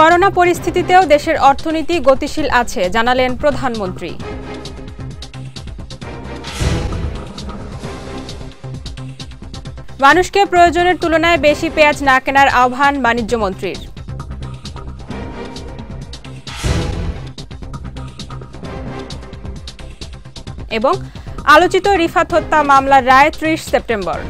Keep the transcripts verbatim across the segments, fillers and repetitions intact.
Corona পরিস্থিতিতেও দেশের অর্থনীতি গতিশীল আছে জানালেন প্রধানমন্ত্রী। মানুষকে প্রয়োজনের তুলনায় বেশি পেঁয়াজ না কেনার আহ্বান বাণিজ্য মন্ত্রীর। এবং আলোচিত রিফাত হত্যা মামলার রায় ত্রিশ সেপ্টেম্বর।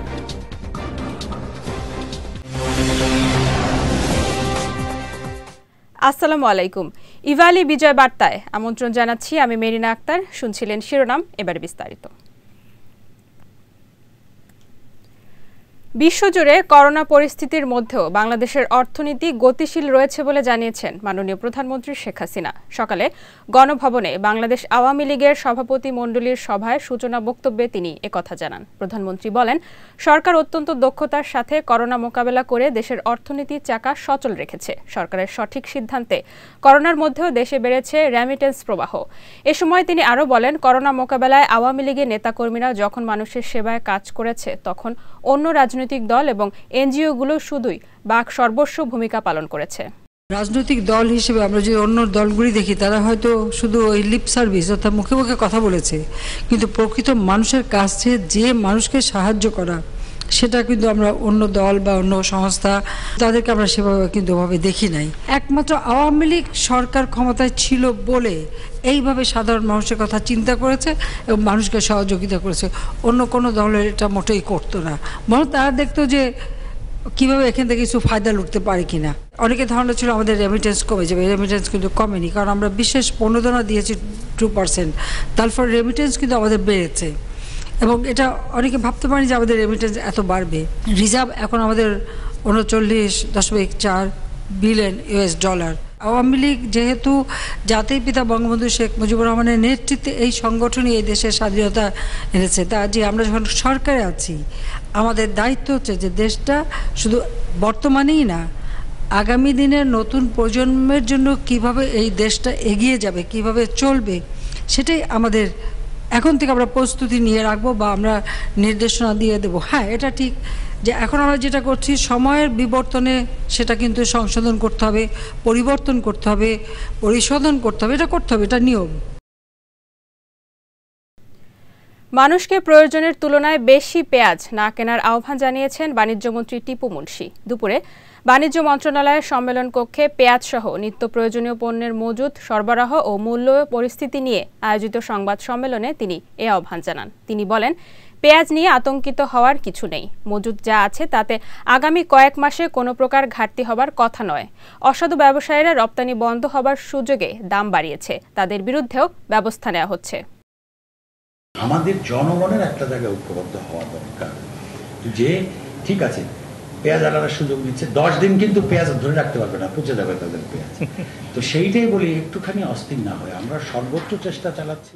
আসসালামু আলাইকুম, ইভালি বিজয় বার্তায় আমন্ত্রণ জানাচ্ছি, আমি মেরিনা আক্তার। শুনছিলেন শিরোনাম, এবারে বিস্তারিত। বিশ্বজুড়ে করোনা পরিস্থিতির মধ্যেও বাংলাদেশের অর্থনীতি গতিশীল রয়েছে বলে জানিয়েছেন মাননীয় প্রধানমন্ত্রী শেখ হাসিনা। সকালে গণভবনে বাংলাদেশ আওয়ামী লীগের সভাপতিমণ্ডলীর সভায় সূচনা বক্তব্যে তিনি একথা জানান। প্রধানমন্ত্রী বলেন, সরকার অত্যন্ত দক্ষতার সাথে করোনা মোকাবেলা করে দেশের অর্থনীতির চাকা সচল রেখেছে। সরকারের সঠিক সিদ্ধান্তে করোনার মধ্যেও দেশে বেড়েছে রেমিটেন্স প্রবাহ। এ সময় তিনি আরও বলেন, করোনা মোকাবেলায় আওয়ামী লীগের নেতাকর্মীরা যখন মানুষের সেবায় কাজ করেছে, তখন অন্য রাজনৈতিক রাজনৈতিক দল এবং এনজিওগুলো শুধুই বাক সর্বস্ব ভূমিকা পালন করেছে। রাজনৈতিক দল হিসেবে আমরা যে অন্য দলগুলি দেখি, তারা হয়তো শুধু ওই লিপ সার্ভিস অর্থাৎ মুখে মুখে কথা বলেছে, কিন্তু প্রকৃত মানুষের কাছে যে মানুষকে সাহায্য করা, সেটা কিন্তু আমরা অন্য দল বা অন্য সংস্থা তাদেরকে আমরা সেভাবে কিন্তু ওভাবে দেখি নাই। একমাত্র আওয়ামী লীগ সরকার ক্ষমতায় ছিল বলে এইভাবে সাধারণ মানুষের কথা চিন্তা করেছে এবং মানুষকে সহযোগিতা করেছে। অন্য কোনো দলের এটা মোটেই করতো না, বরং তারা দেখতো যে কীভাবে এখান থেকে কিছু ফায়দা লুটতে পারে কিনা। অনেকে ধারণা ছিল আমাদের রেমিটেন্স কমে যাবে, রেমিটেন্স কিন্তু কমেনি, কারণ আমরা বিশেষ প্রণোদনা দিয়েছি টু পার্সেন্ট, তারপর রেমিটেন্স কিন্তু আমাদের বেড়েছে। এবং এটা অনেকে ভাবতে পারেন যে আমাদের রেমিটেন্স এত বাড়বে। রিজার্ভ এখন আমাদের উনচল্লিশ দশমিক চার billion US dollar. Awami League যেহেতু জাতির পিতা বঙ্গবন্ধু শেখ মুজিবুর রহমানের নেতৃত্বে এই সংগঠনই এই দেশের স্বাধীনতা এনেছে, তা যে আমরা যখন সরকারে আছি, আমাদের দায়িত্ব হচ্ছে যে দেশটা শুধু বর্তমানেই না, আগামী দিনের নতুন প্রজন্মের জন্য কিভাবে এই দেশটা এগিয়ে যাবে, কিভাবে চলবে, সেটাই আমাদের এখন থেকে আমরা প্রস্তুতি নিয়ে রাখবো বা আমরা নির্দেশনা দিয়ে দেবো। হ্যাঁ, এটা ঠিক যে এখন আমরা যেটা করছি, সময়ের বিবর্তনে সেটা কিন্তু সংশোধন করতে হবে, পরিবর্তন করতে হবে, পরিশোধন করতে হবে, এটা করতে হবে, এটা নিয়ম। মানুষকে প্রয়োজনের তুলনায় বেশি পেঁয়াজ না কেনার আহ্বান জানিয়েছেন বাণিজ্যমন্ত্রী টিপু মুন্সি। দুপুরে বাণিজ্য মন্ত্রণালয়ের সম্মেলন কক্ষে পেঁয়াজ সহ নিত্য প্রয়োজনীয় পণ্যের মজুদ, সরবরাহ ও মূল্য পরিস্থিতি নিয়ে আয়োজিত সংবাদ সম্মেলনে তিনি এ আহ্বান জানান। তিনি বলেন, পেঁয়াজ নিয়ে আতঙ্কিত হওয়ার কিছু নেই, মজুদ যা আছে তাতে আগামী কয়েক মাসে কোনো প্রকার ঘাটতি হবার কথা নয়। অসাধু ব্যবসায়ীরা রপ্তানি বন্ধ হবার সুযোগে দাম বাড়িয়েছে, তাদের বিরুদ্ধেও ব্যবস্থা নেওয়া হচ্ছে। আমাদের জনগণের একটা জায়গায় ঐক্যবদ্ধ হওয়া দরকার যে ঠিক আছে পেঁয়াজ আনার সুযোগ দিচ্ছে, দশ দিন কিন্তু পেঁয়াজ ধরে রাখতে পারবে না, পচে যাবে তাদের পেঁয়াজ। তো সেইটাই বলি, একটুখানি অস্থির না হয়, আমরা সর্বোচ্চ চেষ্টা চালাচ্ছি।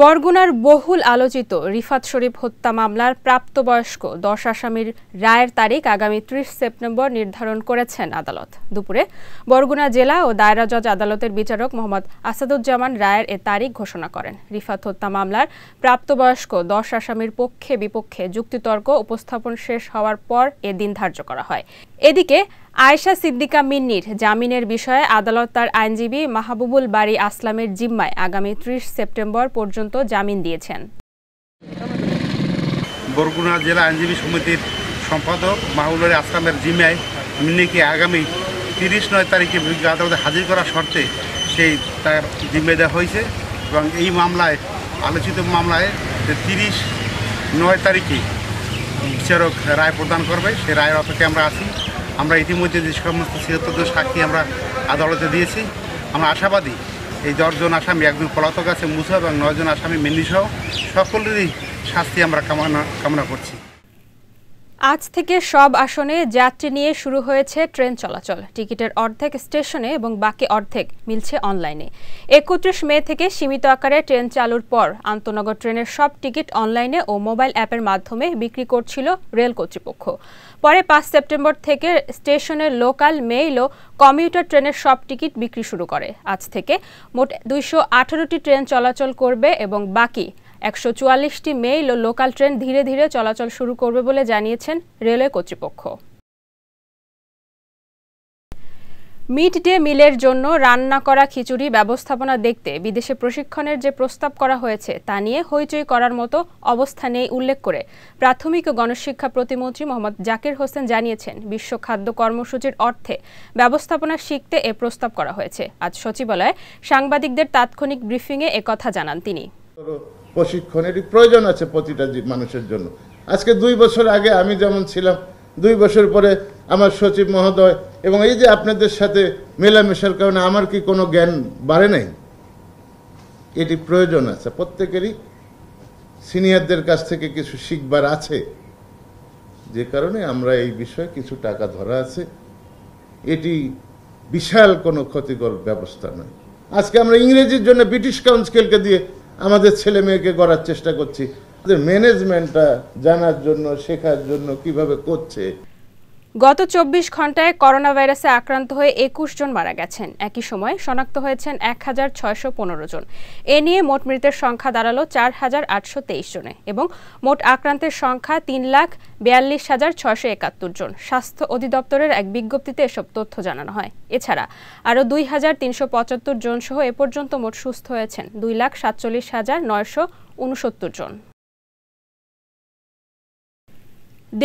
বরগুনার বহুল আলোচিত রিফাত শরীফ হত্যা মামলার প্রাপ্তবয়স্ক দশ আসামির রায়ের তারিখ আগামী ত্রিশ সেপ্টেম্বর নির্ধারণ করেছেন আদালত। দুপুরে বরগুনা জেলা ও দায়রা জজ আদালতের বিচারক মোহাম্মদ আসাদুজ্জামান রায়ের এ তারিখ ঘোষণা করেন। রিফাত হত্যা মামলার প্রাপ্তবয়স্ক দশ আসামির পক্ষে বিপক্ষে যুক্তিতর্ক উপস্থাপন শেষ হওয়ার পর এ দিন ধার্য করা হয়। এদিকে আয়েশা সিদ্দিকা মিন্নির জামিনের বিষয়ে আদালত তার আইনজীবী মাহবুবুল বারী আসলামের জিম্মায় আগামী ত্রিশ সেপ্টেম্বর পর্যন্ত জামিন দিয়েছেন। বরগুনা জেলা আইনজীবী সমিতির সম্পাদক মাহবুবুল বারী আসলামের জিম্মায় মিন্নিকে আগামী তিরিশ নয় তারিখে আদালতে হাজির করার শর্তে সেই তার জিম্মায় দেওয়া হয়েছে। এবং এই মামলায় আলোচিত মামলায় তিরিশ নয় তারিখে বিচারক রায় প্রদান করবে, সেই রায়ের অপেক্ষায় আমরা আছি। আমরা ইতিমধ্যে যে সমস্ত ছিয়াত্তর জন সাক্ষী আমরা আদালতে দিয়েছি, আমরা আশাবাদী এই দশজন আসামি, একজন পলাতক আছে মুসা এবং নয়জন আসামি মিন্নিসহ সকলেরই শাস্তি আমরা কামনা কামনা করছি। আজ থেকে সব আসনে যাত্রী নিয়ে শুরু হয়েছে ট্রেন চলাচল। টিকিটের অর্ধেক স্টেশনে এবং বাকি অর্ধেক মিলছে অনলাইনে। একত্রিশ মে থেকে সীমিত আকারে ট্রেন চালুর পর আন্তনগর ট্রেনের সব টিকিট অনলাইনে ও মোবাইল অ্যাপের মাধ্যমে বিক্রি করছিল রেল কর্তৃপক্ষ। পরে পাঁচ সেপ্টেম্বর থেকে স্টেশনের লোকাল, মেইল ও কমিউটার ট্রেনের সব টিকিট বিক্রি শুরু করে। আজ থেকে মোট দুইশো আঠারোটি ট্রেন চলাচল করবে এবং বাকি একশো চুয়াল্লিশটি মেইল ও লোকাল ট্রেন ধীরে ধীরে চলাচল শুরু করবে বলে জানিয়েছেন রেলওয়ে কর্তৃপক্ষ। মিড ডে মিলের জন্য রান্না করা খিচুড়ি ব্যবস্থাপনা দেখতে বিদেশে প্রশিক্ষণের যে প্রস্তাব করা হয়েছে তা নিয়ে হইচই করার মতো অবস্থা নেই উল্লেখ করে প্রাথমিক ও গণশিক্ষা প্রতিমন্ত্রী মোহাম্মদ জাকির হোসেন জানিয়েছেন, বিশ্ব খাদ্য কর্মসূচির অর্থে ব্যবস্থাপনা শিখতে এ প্রস্তাব করা হয়েছে। আজ সচিবালয়ে সাংবাদিকদের তাৎক্ষণিক ব্রিফিংয়ে এ কথা জানান তিনি। প্রশিক্ষণেরই প্রয়োজন আছে প্রতিটা মানুষের জন্য। আজকে দুই বছর আগে আমি যেমন ছিলাম, দুই বছর পরে আমার সচিব মহোদয় এবং এই যে আপনাদের সাথে মেলামেশার কারণে আমার কি কোনো জ্ঞান বাড়ে নাই? এটি প্রয়োজন আছে, প্রত্যেকেরই সিনিয়রদের কাছ থেকে কিছু শিখবার আছে, যে কারণে আমরা এই বিষয়ে কিছু টাকা ধরা আছে। এটি বিশাল কোনো ক্ষতিকর ব্যবস্থা নয়। আজকে আমরা ইংরেজির জন্য ব্রিটিশ কাউন্সিলকে দিয়ে আমাদের ছেলে মেয়েকে গড়ার চেষ্টা করছি, ম্যানেজমেন্টটা জানার জন্য, শেখার জন্য কিভাবে করছে। গত চব্বিশ ঘন্টায় করোনা ভাইরাসে আক্রান্ত হয়ে একুশ জন মারা গেছেন। একই সময় শনাক্ত হয়েছেন এক হাজার ছয়শো পনেরো জন। এ নিয়ে মোট মৃতের সংখ্যা দাঁড়ালো চার হাজার আটশো তেইশ জনে এবং মোট আক্রান্তের সংখ্যা তিন লাখ বিয়াল্লিশ হাজার ছয়শো একাত্তর জন। স্বাস্থ্য অধিদপ্তরের এক বিজ্ঞপ্তিতে এসব তথ্য জানানো হয়। এছাড়া আরও দুই হাজার তিনশো পঁচাত্তর জন সহ এ পর্যন্ত মোট সুস্থ হয়েছেন দুই লাখ সাতচল্লিশ হাজার নয়শো উনসত্তর জন।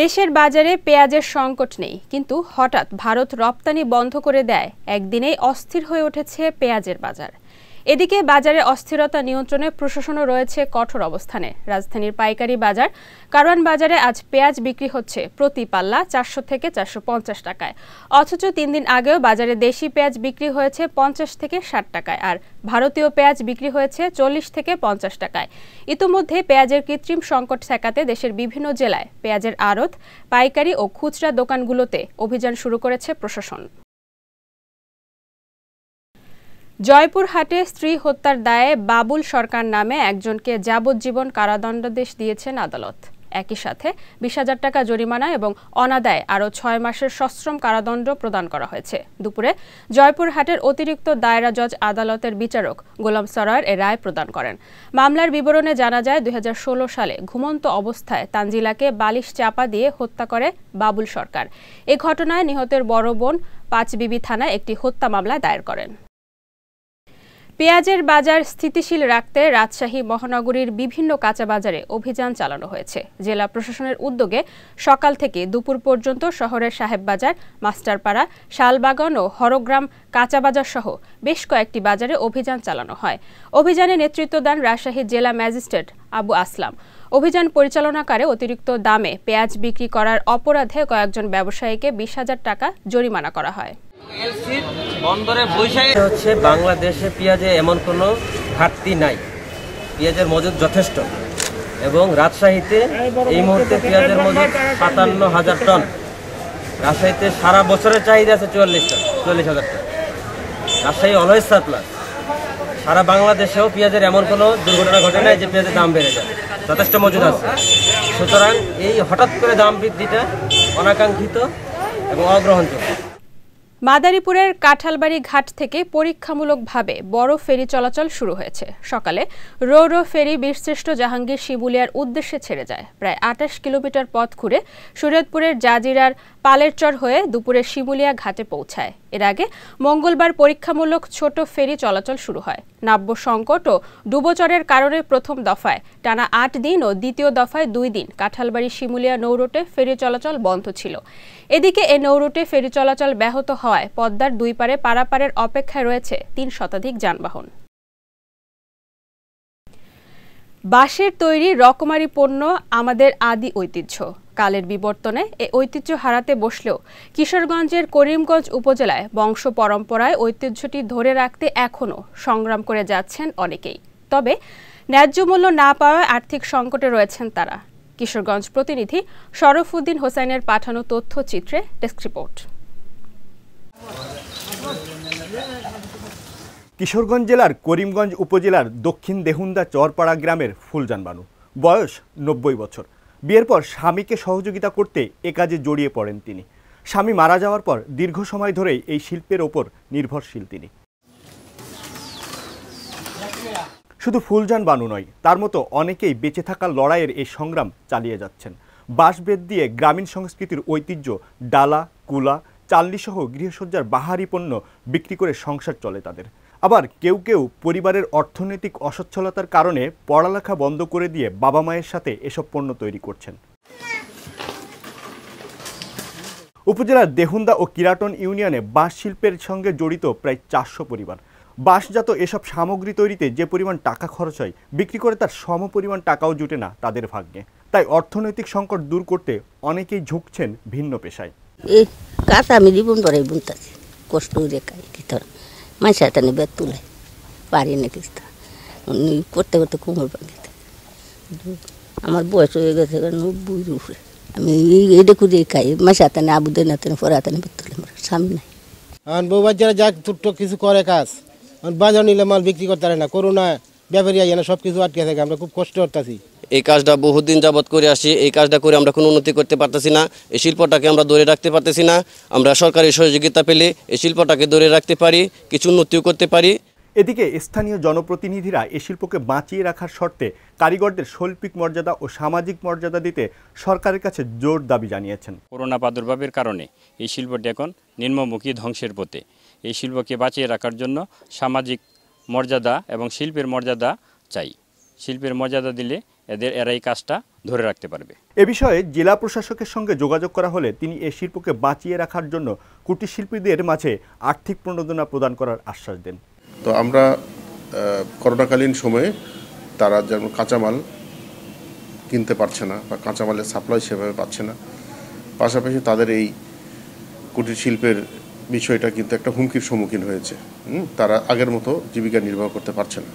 দেশের বাজারে পেঁয়াজের সংকট নেই, কিন্তু হঠাৎ ভারত রপ্তানি বন্ধ করে দেয় একদিনেই অস্থির হয়ে উঠেছে পেঁয়াজের বাজার। এদিকে বাজারে অস্থিরতা নিয়ন্ত্রণে প্রশাসনও রয়েছে কঠোর অবস্থানে। রাজধানীর পাইকারি বাজার কারওয়ান বাজারে আজ পেঁয়াজ বিক্রি হচ্ছে প্রতি পাল্লা চারশো থেকে চারশো পঞ্চাশ টাকায়, অথচ তিন দিন আগেও বাজারে দেশি পেঁয়াজ বিক্রি হয়েছে পঞ্চাশ থেকে ষাট টাকায় আর ভারতীয় পেঁয়াজ বিক্রি হয়েছে চল্লিশ থেকে পঞ্চাশ টাকায়। ইতোমধ্যে পেঁয়াজের কৃত্রিম সংকট ঠেকাতে দেশের বিভিন্ন জেলায় পেঁয়াজের আড়ত, পাইকারি ও খুচরা দোকানগুলোতে অভিযান শুরু করেছে প্রশাসন। জয়পুরহাটে স্ত্রী হত্যার দায়ে বাবুল সরকার নামে একজনকে যাবজ্জীবন কারাদণ্ডাদেশ দিয়েছেন আদালত। একই সাথে বিশ হাজার টাকা জরিমানা এবং অনাদায় আরও ছয় মাসের সশ্রম কারাদণ্ড প্রদান করা হয়েছে। দুপুরে জয়পুরহাটের অতিরিক্ত দায়রা জজ আদালতের বিচারক গোলাম সরয়ার এ রায় প্রদান করেন। মামলার বিবরণে জানা যায়, দুই হাজার ষোলো সালে ঘুমন্ত অবস্থায় তানজিলাকে বালিশ চাপা দিয়ে হত্যা করে বাবুল সরকার। এ ঘটনায় নিহতের বড় বোন পাঁচবিবি থানায় একটি হত্যা মামলা দায়ের করেন। পেঁয়াজের বাজার স্থিতিশীল রাখতে রাজশাহী মহানগরীর বিভিন্ন কাঁচা বাজারে অভিযান চালানো হয়েছে। জেলা প্রশাসনের উদ্যোগে সকাল থেকে দুপুর পর্যন্ত শহরের সাহেববাজার, মাস্টারপাড়া, শালবাগান ও হরগ্রাম কাঁচা বাজার সহ বেশ কয়েকটি বাজারে অভিযান চালানো হয়। অভিযানে নেতৃত্ব দেন রাজশাহী জেলা ম্যাজিস্ট্রেট আবু আসলাম। অভিযান পরিচালনাকালে অতিরিক্ত দামে পেঁয়াজ বিক্রি করার অপরাধে কয়েকজন ব্যবসায়ীকে বিশ হাজার টাকা জরিমানা করা হয়। বন্দরে বৈশাখী হচ্ছে বাংলাদেশে পেঁয়াজে এমন কোনো ঘাটতি নাই, পেঁয়াজের মজুদ যথেষ্ট এবং রাজশাহীতে এই মুহূর্তে পেঁয়াজের মজুদ সাতান্ন হাজার টন। রাজশাহীতে সারা বছরের চাহিদা আছে চুয়াল্লিশ টন, চুয়াল্লিশ হাজার টন। Rajshahi always surplus. সারা বাংলাদেশেও পেঁয়াজের এমন কোনো দুর্ঘটনা ঘটে নাই যে পেঁয়াজের দাম বেড়ে যায়, যথেষ্ট মজুদ আছে। সুতরাং এই হঠাৎ করে দাম বৃদ্ধিটা অনাকাঙ্ক্ষিত এবং অগ্রহণযোগ্য। মাদারীপুরের কাঁঠালবাড়ি ঘাট থেকে পরীক্ষামূলকভাবে বড় ফেরি চলাচল শুরু হয়েছে। সকালে রো রো ফেরি বীরশ্রেষ্ঠ জাহাঙ্গীর শিবুলিয়ার উদ্দেশ্যে ছেড়ে যায়। প্রায় আটাশ কিলোমিটার পথ ঘুরে শরীয়তপুরের জাজিরার পালেরচর হয়ে দুপুরে শিবুলিয়া ঘাটে পৌঁছায়। এর আগে মঙ্গলবার পরীক্ষামূলক ছোট ফেরি চলাচল শুরু হয়। নাব্য সংকট ও ডুবোচরের কারণে প্রথম দফায় টানা আট দিন ও দ্বিতীয় দফায় দুই দিন কাঁঠালবাড়ি শিমুলিয়া নৌরুটে ফেরি চলাচল বন্ধ ছিল। এদিকে এ নৌরুটে ফেরি চলাচল ব্যাহত হওয়ায় পদ্মার দুই পারে পারাপারের অপেক্ষায় রয়েছে তিন শতাধিক যানবাহন। বাঁশের তৈরি রকমারি পণ্য আমাদের আদি ঐতিহ্য। কালের বিবর্তনে এ ঐতিহ্য হারাতে বসলেও কিশোরগঞ্জের করিমগঞ্জ উপজেলায় বংশ পরম্পরায় ঐতিহ্যটি ধরে রাখতে এখনও সংগ্রাম করে যাচ্ছেন অনেকেই। তবে ন্যায্য মূল্য না পাওয়ায় আর্থিক সংকটে রয়েছেন তারা। কিশোরগঞ্জ প্রতিনিধি শরফউদ্দিন হোসেনের পাঠানো তথ্যচিত্রে ডেস্ক রিপোর্ট। কিশোরগঞ্জ জেলার করিমগঞ্জ উপজেলার দক্ষিণ দেহুন্দা চরপাড়া গ্রামের ফুলজান বানু, বয়স নব্বই বছর। বিয়ের পর স্বামীকে সহযোগিতা করতে এ কাজে জড়িয়ে পড়েন তিনি। স্বামী মারা যাওয়ার পর দীর্ঘ সময় ধরেই এই শিল্পের ওপর নির্ভরশীল তিনি। শুধু ফুলজান বানু নয়, তার মতো অনেকেই বেঁচে থাকা লড়াইয়ের এই সংগ্রাম চালিয়ে যাচ্ছেন। বাঁশ বেত দিয়ে গ্রামীণ সংস্কৃতির ঐতিহ্য ডালা, কুলা, চালসহ গৃহসজ্জার বাহারি পণ্য বিক্রি করে সংসার চলে তাদের। আবার কেউ কেউ পরিবারের অর্থনৈতিক অসচ্ছলতার কারণে পড়ালেখা বন্ধ করে দিয়ে বাবা মায়ের সাথে এসব পণ্য তৈরি করছেন। উপজেলার দেহুন্দা ও কিরাটন ইউনিয়নে বাঁশ শিল্পের সঙ্গে জড়িত প্রায় চারশো পরিবার। বাঁশজাত এসব সামগ্রী তৈরিতে যে পরিমাণ টাকা খরচ হয়, বিক্রি করে তার সম পরিমাণ টাকাও জোটে না তাদের ভাগ্যে। তাই অর্থনৈতিক সংকট দূর করতে অনেকেই ঝুঁকছেন ভিন্ন পেশায়। এই কাজ আমি জীবন ধরে বুনতাছি, কষ্ট করে কাজ ধর মাসে টানে বেত তুলে পারি না, কিস্তা করতে করতে কোমর ভাঙে। আমার বয়স হয়ে গেছে নব্বই রুপে। আমি এটা খুঁজে খাই, মাসে হাতানে আবুদের নাতানে পরে হাতানে বেত তুলে আমার স্বামী নাই। আমার বউ বাচ্চারা যা টুকটাক কিছু করে কাজ, বাজার নিলে মাল বিক্রি করতে পারে না, করোনা ব্যাপারী আই না, সব কিছু আটকে থাকে। আমরা খুব কষ্ট করতেছি, এই কাজটা বহুদিন যাবৎ করে আসি। এই কাজটা করে আমরা কোনো উন্নতি করতে পারতেছি না, এই শিল্পটাকে আমরা ধরে রাখতে পারতেছি না। আমরা সরকারি সহযোগিতা পেলে এই শিল্পটাকে ধরে রাখতে পারি, কিছু উন্নতিও করতে পারি। এদিকে স্থানীয় জনপ্রতিনিধিরা এই শিল্পকে বাঁচিয়ে রাখার শর্তে কারিগরদের শৈল্পিক মর্যাদা ও সামাজিক মর্যাদা দিতে সরকারের কাছে জোর দাবি জানিয়েছেন। করোনা প্রাদুর্ভাবের কারণে এই শিল্পটি এখন নিম্নমুখী ধ্বংসের পথে। এই শিল্পকে বাঁচিয়ে রাখার জন্য সামাজিক মর্যাদা এবং শিল্পের মর্যাদা চাই। শিল্পের মর্যাদা দিলে এদের এরাই কাজটা ধরে রাখতে পারবে। এ বিষয়ে জেলা প্রশাসকের সঙ্গে যোগাযোগ করা হলে তিনি এই শিল্পকে বাঁচিয়ে রাখার জন্য কুটির শিল্পীদের মাঝে আর্থিক প্রণোদনা প্রদান করার আশ্বাস দেন। তো আমরা করোনাকালীন সময়ে তারা যেমন কাঁচামাল কিনতে পারছে না বা কাঁচামালের সাপ্লাই সেভাবে পাচ্ছে না, পাশাপাশি তাদের এই কুটির শিল্পের বিষয়টা কিন্তু একটা হুমকির সম্মুখীন হয়েছে। তারা আগের মতো জীবিকা নির্বাহ করতে পারছে না।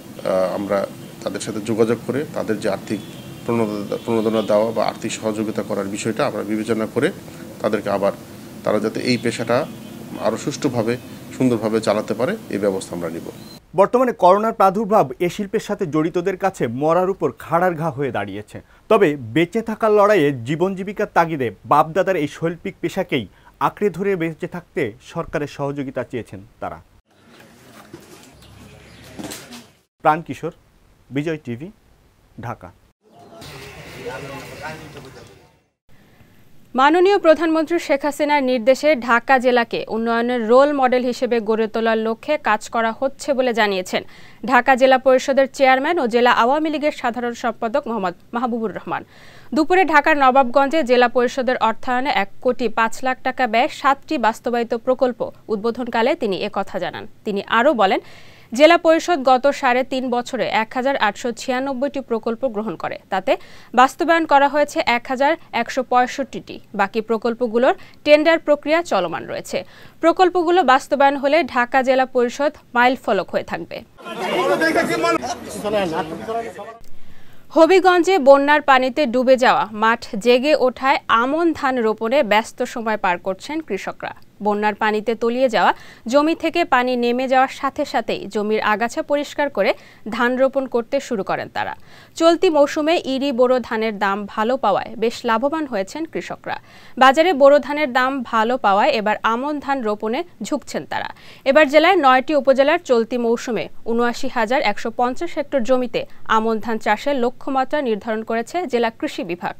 আমরা তাদের সাথে যোগাযোগ করে তাদের যে আর্থিক প্রণোদনা প্রণোদনা দেওয়া বা আর্থিক সহযোগিতা করার বিষয়টা আমরা বিবেচনা করে তাদেরকে আবার তারা যাতে এই পেশাটা আরও সুষ্ঠুভাবে সুন্দরভাবে চালাতে পারে এই ব্যবস্থা আমরা নিব। বর্তমানে করোনার প্রাদুর্ভাব এ শিল্পের সাথে জড়িতদের কাছে মরার উপর খাড়ার ঘা হয়ে দাঁড়িয়েছে। তবে বেঁচে থাকার লড়াইয়ে জীবন জীবিকার তাগিদে বাপদাদার এই শৈল্পিক পেশাকেই আঁকড়ে ধরে বেঁচে থাকতে সরকারের সহযোগিতা চেয়েছেন তারা। প্রাণ কিশোর, বিজয় টিভি, ঢাকা। মাননীয় প্রধানমন্ত্রী শেখ হাসিনার নির্দেশে ঢাকা জেলাকে উন্নয়নের রোল মডেল হিসেবে গড়ে তোলার লক্ষ্যে কাজ করা হচ্ছে বলে জানিয়েছেন ঢাকা জেলা পরিষদের চেয়ারম্যান ও জেলা আওয়ামী লীগের সাধারণ সম্পাদক মোহাম্মদ মাহবুবুর রহমান। দুপুরে ঢাকার নবাবগঞ্জে জেলা পরিষদের অর্থায়নে এক কোটি পাঁচ লাখ টাকা ব্যয়ে সাতটি বাস্তবায়িত প্রকল্প উদ্বোধনকালে তিনি একথা জানান। তিনি আরও বলেন, জেলা পরিষদ গত সাড়ে তিন বছরে এক হাজার আটশো ছিয়ানব্বইটি প্রকল্প গ্রহণ করে, তাতে বাস্তবায়ন করা হয়েছে এক হাজার একশো পঁয়ষট্টিটি। বাকি প্রকল্পগুলোর টেন্ডার প্রক্রিয়া চলমান রয়েছে। প্রকল্পগুলো বাস্তবায়ন হলে ঢাকা জেলা পরিষদ মাইল ফলক হয়ে থাকবে। হবিগঞ্জে বন্যার পানিতে ডুবে যাওয়া মাঠ জেগে ওঠায় আমন ধান রোপণে ব্যস্ত সময় পার করছেন কৃষকরা। বন্যার পানিতে তলিয়ে যাওয়া জমি থেকে পানি নেমে যাওয়ার সাথে সাথেই জমির আগাছা পরিষ্কার করে ধান রোপণ করতে শুরু করেন তারা। চলতি মৌসুমে ইরি বোরো ধানের দাম ভালো পাওয়ায় বেশ লাভবান হয়েছেন কৃষকরা। বাজারে বোরো ধানের দাম ভালো পাওয়ায় এবার আমন ধান রোপণে ঝুঁকছেন তারা। এবার জেলায় নয়টি উপজেলার চলতি মৌসুমে উনআশি হাজার একশো পঞ্চাশ হেক্টর জমিতে আমন ধান চাষের লক্ষ্যমাত্রা নির্ধারণ করেছে জেলা কৃষি বিভাগ।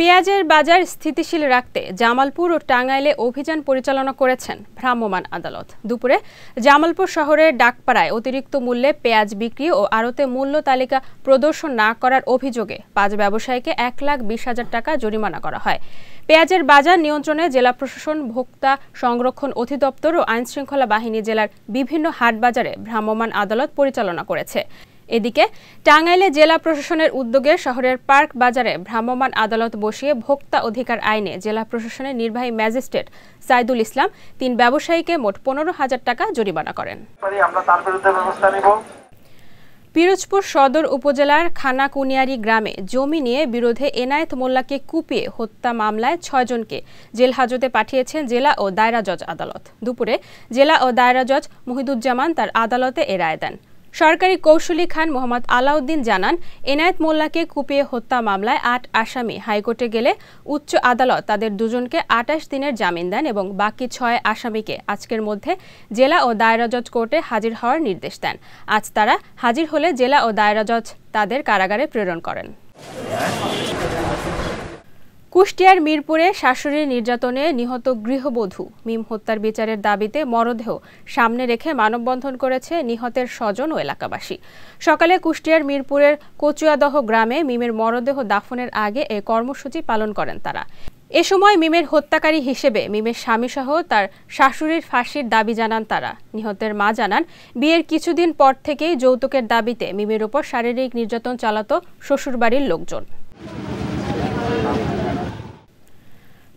পেঁয়াজের বাজার স্থিতিশীল রাখতে জামালপুর ও টাঙ্গাইলে অভিযান পরিচালনা করেছেন ভ্রাম্যমাণ আদালত। দুপুরে জামালপুর শহরের ডাকপাড়ায় অতিরিক্ত মূল্যে পেঁয়াজ বিক্রি ও আড়তে মূল্য তালিকা প্রদর্শন না করার অভিযোগে পাঁচ ব্যবসায়ীকে এক লাখ বিশ হাজার টাকা জরিমানা করা হয়। পেঁয়াজের বাজার নিয়ন্ত্রণে জেলা প্রশাসন, ভোক্তা সংরক্ষণ অধিদপ্তর ও আইনশৃঙ্খলা বাহিনী জেলার বিভিন্ন হাটবাজারে ভ্রাম্যমাণ আদালত পরিচালনা করেছে। এদিকে টাঙ্গাইলে জেলা প্রশাসনের উদ্যোগে শহরের পার্ক বাজারে ভ্রাম্যমাণ আদালত বসিয়ে ভোক্তা অধিকার আইনে জেলা প্রশাসনের নির্বাহী ম্যাজিস্ট্রেট সাইদুল ইসলাম তিন ব্যবসায়ীকে মোট পনেরো হাজার টাকা জরিমানা করেন। পিরোজপুর সদর উপজেলার খানাকুনিয়ারি গ্রামে জমি নিয়ে বিরোধে এনায়েত মোল্লাকে কুপিয়ে হত্যা মামলায় ছয়জনকে জেল হাজতে পাঠিয়েছেন জেলা ও দায়রা জজ আদালত। দুপুরে জেলা ও দায়রা জজ মুহিদুজ্জামান তার আদালতে এ রায় দেন। সরকারি কৌশলী খান মোহাম্মদ আলাউদ্দিন জানান, এনায়েত মোল্লাকে কুপিয়ে হত্যা মামলায় আট আসামি হাইকোর্টে গেলে উচ্চ আদালত তাদের দুজনকে আটাশ দিনের জামিন দেন এবং বাকি ছয় আসামিকে আজকের মধ্যে জেলা ও দায়রা জজ কোর্টে হাজির হওয়ার নির্দেশ দেন। আজ তারা হাজির হলে জেলা ও দায়রা জজ তাদের কারাগারে প্রেরণ করেন। কুষ্টিয়ার মিরপুরে শাশুড়ির নির্যাতনে নিহত গৃহবধূ মিম হত্যার বিচারের দাবিতে মরদেহ সামনে রেখে মানববন্ধন করেছে নিহতের স্বজন ও এলাকাবাসী। সকালে কুষ্টিয়ার মিরপুরের কচুয়াদহ গ্রামে মিমের মরদেহ দাফনের আগে এ কর্মসূচি পালন করেন তারা। এ সময় মিমের হত্যাকারী হিসেবে মিমের স্বামীসহ তার শাশুড়ির ফাঁসির দাবি জানান তারা। নিহতের মা জানান, বিয়ের কিছুদিন পর থেকেই যৌতুকের দাবিতে মিমের ওপর শারীরিক নির্যাতন চালাতো শ্বশুরবাড়ির লোকজন।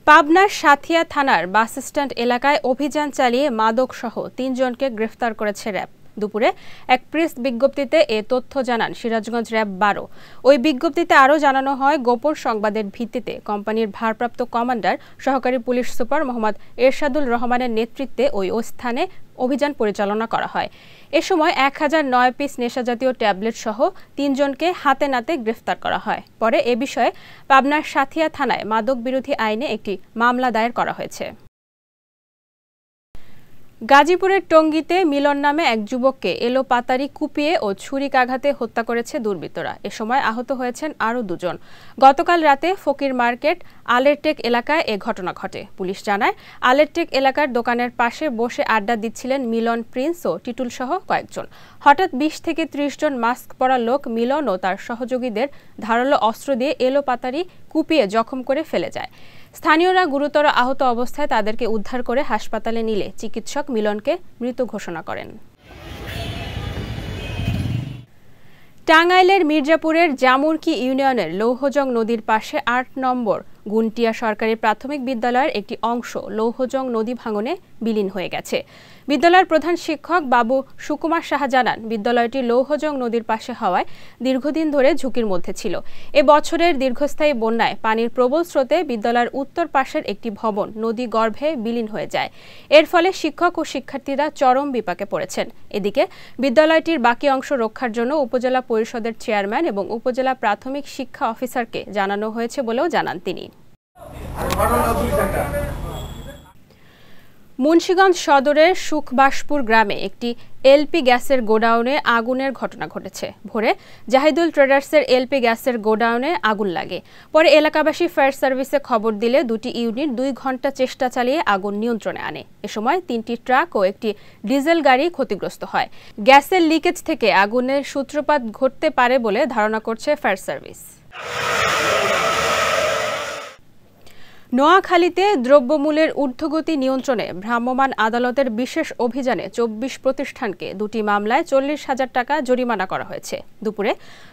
পাবনার সাথিয়া থানার বাসস্ট্যান্ড এলাকায় অভিযান চালিয়ে মাদকসহ তিনজনকে গ্রেফতার করেছে র‍্যাব। দুপুরে এক প্রেস বিজ্ঞপ্তিতে এ তথ্য জানান সিরাজগঞ্জ র‍্যাব বারো। ওই বিজ্ঞপ্তিতে আরও জানানো হয়, গোপন সংবাদের ভিত্তিতে কোম্পানির ভারপ্রাপ্ত কমান্ডার সহকারী পুলিশ সুপার মোহাম্মদ এরশাদুল রহমানের নেতৃত্বে ওই স্থানে অভিযান পরিচালনা করা হয়। এ সময় এক হাজার নয় পিস নেশাজাতীয় ট্যাবলেট সহ তিনজনকে হাতে নাতে গ্রেফতার করা হয়। পরে এ বিষয়ে পাবনার সাথিয়া থানায় মাদক বিরোধী আইনে একটি মামলা দায়ের করা হয়েছে। গাজীপুরের টঙ্গীতে মিলন নামে এক যুবককে এলোপাতাড়ি কুপিয়ে ও ছুরিকাঘাতে হত্যা করেছে দুর্বৃত্তরা। এ সময় আহত হয়েছেন আরও দুজন। গতকাল রাতে ফকির মার্কেট আলেরটেক এলাকায় এ ঘটনা ঘটে। পুলিশ জানায়, আলেরটেক এলাকার দোকানের পাশে বসে আড্ডা দিচ্ছিলেন মিলন, প্রিন্স ও টিটুল সহ কয়েকজন। হঠাৎ বিশ থেকে ত্রিশ জন মাস্ক পরা লোক মিলন ও তার সহযোগীদের ধারালো অস্ত্র দিয়ে এলোপাতাড়ি কুপিয়ে জখম করে ফেলে যায়। স্থানীয়রা গুরুতর আহত অবস্থায় তাদেরকে উদ্ধার করে হাসপাতালে নিলে চিকিৎসক মিলনকে মৃত ঘোষণা করেন। টাঙ্গাইলের মির্জাপুরের জামুরকি ইউনিয়নের লৌহজং নদীর পাশে আট নম্বর গুনটিয়া সরকারি প্রাথমিক বিদ্যালয়ের একটি অংশ লৌহজং নদী ভাঙনে বিলীন হয়ে গেছে। বিদ্যালয়ের প্রধান শিক্ষক বাবু সুকুমার সাহা জানান, বিদ্যালয়টি লৌহজং নদীর পাশে হওয়ায় দীর্ঘদিন ধরে ঝুঁকির মধ্যে ছিল। এ বছরের দীর্ঘস্থায়ী বন্যায় পানির প্রবল স্রোতে বিদ্যালয়ের উত্তর পাশের একটি ভবন নদী গর্ভে বিলীন হয়ে যায়। এর ফলে শিক্ষক ও শিক্ষার্থীরা চরম বিপাকে পড়েছেন। এদিকে বিদ্যালয়টির বাকি অংশ রক্ষার জন্য উপজেলা পরিষদের চেয়ারম্যান এবং উপজেলা প্রাথমিক শিক্ষা অফিসারকে জানানো হয়েছে বলেও জানান তিনি। মুন্সিগঞ্জ সদরের সুখবাসপুর গ্রামে একটি এলপি গ্যাসের গোডাউনে আগুনের ঘটনা ঘটেছে। ভোরে জাহিদুল ট্রেডার্সের এলপি গ্যাসের গোডাউনে আগুন লাগে। পরে এলাকাবাসী ফায়ার সার্ভিসে খবর দিলে দুটি ইউনিট দুই ঘন্টা চেষ্টা চালিয়ে আগুন নিয়ন্ত্রণে আনে। এ সময় তিনটি ট্রাক ও একটি ডিজেল গাড়ি ক্ষতিগ্রস্ত হয়। গ্যাসের লিকেজ থেকে আগুনের সূত্রপাত ঘটতে পারে বলে ধারণা করছে ফায়ার সার্ভিস। নোয়াখালীতে দ্রব্যমূল্যের ঊর্ধ্বগতি নিয়ন্ত্রণে ভ্রাম্যমাণ আদালতের বিশেষ অভিযানে চব্বিশ প্রতিষ্ঠানকে দুটি মামলায় চল্লিশ হাজার টাকা জরিমানা করা হয়েছে। দুপুরে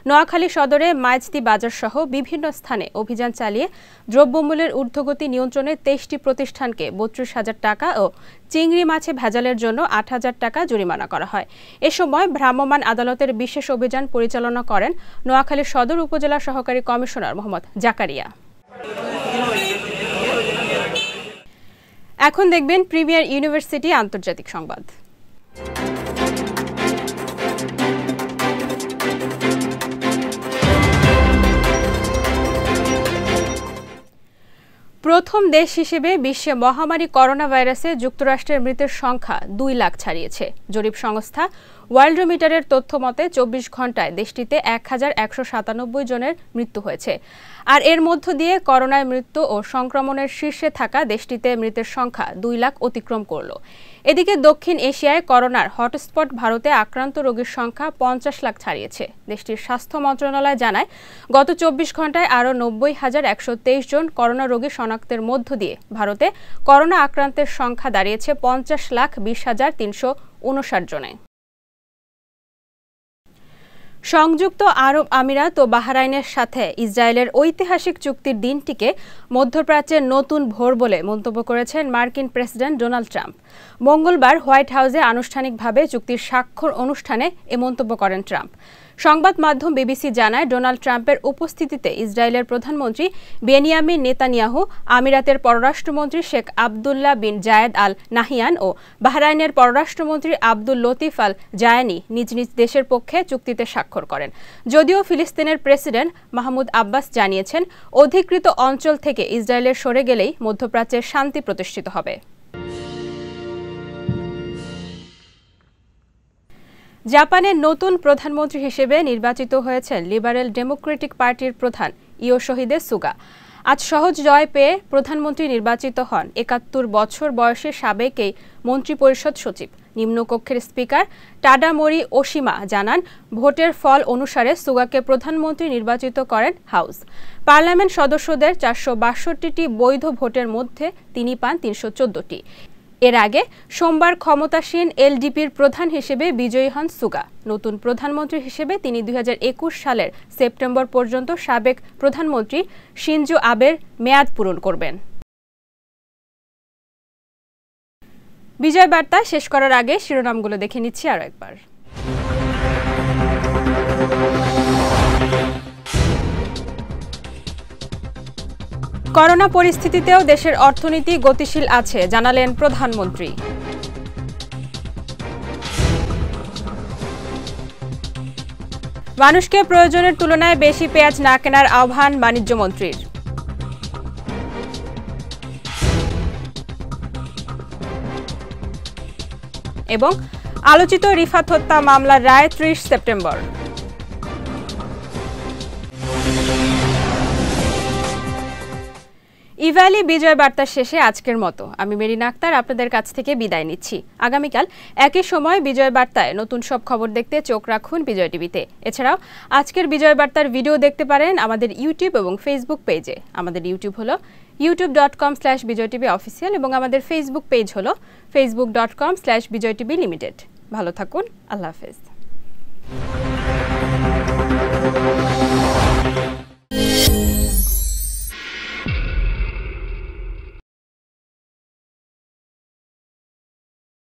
নোয়াখালী সদরে মাইজদী বাজারসহ বিভিন্ন স্থানে অভিযান চালিয়ে দ্রব্যমূল্যের ঊর্ধ্বগতি নিয়ন্ত্রণে তেইশটি প্রতিষ্ঠানকে বত্রিশ হাজার টাকা ও চিংড়ি মাছে ভেজালের জন্য আট হাজার টাকা জরিমানা করা হয়। এ সময় ভ্রাম্যমাণ আদালতের বিশেষ অভিযান পরিচালনা করেন নোয়াখালী সদর উপজেলা সহকারী কমিশনার মোহাম্মদ জাকারিয়া। এখন দেখবেন প্রিমিয়ার ইউনিভার্সিটি আন্তর্জাতিক সংবাদ। প্রথম দেশ হিসেবে বিশ্বে মহামারী করোনা ভাইরাসে যুক্তরাষ্ট্রের মৃতের সংখ্যা দুই লাখ ছাড়িয়েছে। জরিপ সংস্থা ওয়ার্ল্ডমিটারের তথ্য মতে চব্বিশ ঘন্টায় দেশটিতে এক হাজার একশো সাতানব্বই জনের মৃত্যু হয়েছে। আর এর মধ্য দিয়ে করোনায় মৃত্যু ও সংক্রমণের শীর্ষে থাকা দেশটিতে মৃতের সংখ্যা দুই লাখ অতিক্রম করল। এদিকে দক্ষিণ এশিয়ায় করোনার হটস্পট ভারতে আক্রান্ত রোগীর সংখ্যা পঞ্চাশ লাখ ছাড়িয়েছে। দেশটির স্বাস্থ্য মন্ত্রণালয় জানায়, গত চব্বিশ ঘন্টায় আরও নব্বই হাজার একশো তেইশ জন করোনা রোগী শনাক্তের মধ্য দিয়ে ভারতে করোনা আক্রান্তের সংখ্যা দাঁড়িয়েছে পঞ্চাশ লাখ বিশ হাজার তিনশো উনষাট জনে। সংযুক্ত আরব আমিরাত ও বাহরাইনের সাথে ইসরায়েলের ঐতিহাসিক চুক্তির দিনটিকে মধ্যপ্রাচ্যের নতুন ভোর বলে মন্তব্য করেছেন মার্কিন প্রেসিডেন্ট ডোনাল্ড ট্রাম্প। মঙ্গলবার হোয়াইট হাউসে আনুষ্ঠানিকভাবে চুক্তির স্বাক্ষর অনুষ্ঠানে এ মন্তব্য করেন ট্রাম্প। সংবাদ মাধ্যম বিবিসি জানায়, ডোনাল্ড ট্রাম্পের উপস্থিতিতে ইসরায়েলের প্রধানমন্ত্রী বেনিয়ামিন নেতানিয়াহু, আমিরাতের পররাষ্ট্রমন্ত্রী শেখ আবদুল্লাহ বিন জায়েদ আল নাহিয়ান ও বাহরাইনের পররাষ্ট্রমন্ত্রী আব্দুল লতিফ আল জায়ানি নিজ নিজ দেশের পক্ষে চুক্তিতে স্বাক্ষর করেন। যদিও ফিলিস্তিনের প্রেসিডেন্ট মাহমুদ আব্বাস জানিয়েছেন, অধিকৃত অঞ্চল থেকে ইসরায়েলের সরে গেলেই মধ্যপ্রাচ্যের শান্তি প্রতিষ্ঠিত হবে। জাপানের নতুন প্রধানমন্ত্রী হিসেবে নির্বাচিত হয়েছেন লিবারেল ডেমোক্রেটিক পার্টির প্রধান ইয়োশিহিদে সুগা। আজ সহজ জয় পেয়ে প্রধানমন্ত্রী নির্বাচিত হন একাত্তর বছর বয়সে সাবেক এই মন্ত্রিপরিষদ সচিব নিম্নকক্ষের স্পিকার টাডামরি ওশিমা জানান, ভোটের ফল অনুসারে সুগাকে প্রধানমন্ত্রী নির্বাচিত করেন হাউস। পার্লামেন্ট সদস্যদের চারশো বাষট্টিটি বৈধ ভোটের মধ্যে তিনি পান তিনশো চোদ্দটি। এর আগে সোমবার ক্ষমতাসীন এলডিপির প্রধান হিসেবে বিজয়ী হন সুগা। নতুন প্রধানমন্ত্রী হিসেবে তিনি দুই হাজার একুশ সালের সেপ্টেম্বর পর্যন্ত সাবেক প্রধানমন্ত্রী শিনজো আবের মেয়াদ পূরণ করবেন। বিজয় বার্তা শেষ করার আগে শিরোনামগুলো দেখে নিচ্ছি আরও একবার। করোনা পরিস্থিতিতেও দেশের অর্থনীতি গতিশীল আছে জানালেন প্রধানমন্ত্রী। মানুষকে প্রয়োজনের তুলনায় বেশি পেঁয়াজ না কেনার আহ্বান বাণিজ্য মন্ত্রীর। এবং আলোচিত রিফাত হত্যা মামলার রায় ত্রিশ সেপ্টেম্বর। ইভ্যালি বিজয় বার্তা শেষে আজকের মতো আমি মেরিনা আক্তার আপনাদের কাছ থেকে বিদায় নিচ্ছি। আগামীকাল একই সময় বিজয় বার্তায় নতুন সব খবর দেখতে চোখ রাখুন বিজয় টিভিতে। এছাড়াও আজকের বিজয় বার্তার ভিডিও দেখতে পারেন আমাদের ইউটিউব এবং ফেসবুক পেজে। আমাদের ইউটিউব হলো YouTube dot com slash Bijoy TV official এবং আমাদের ফেসবুক পেজ হলো Facebook dot com slash Bijoy TV limited. ভালো থাকুন, আল্লাহ হাফেজ।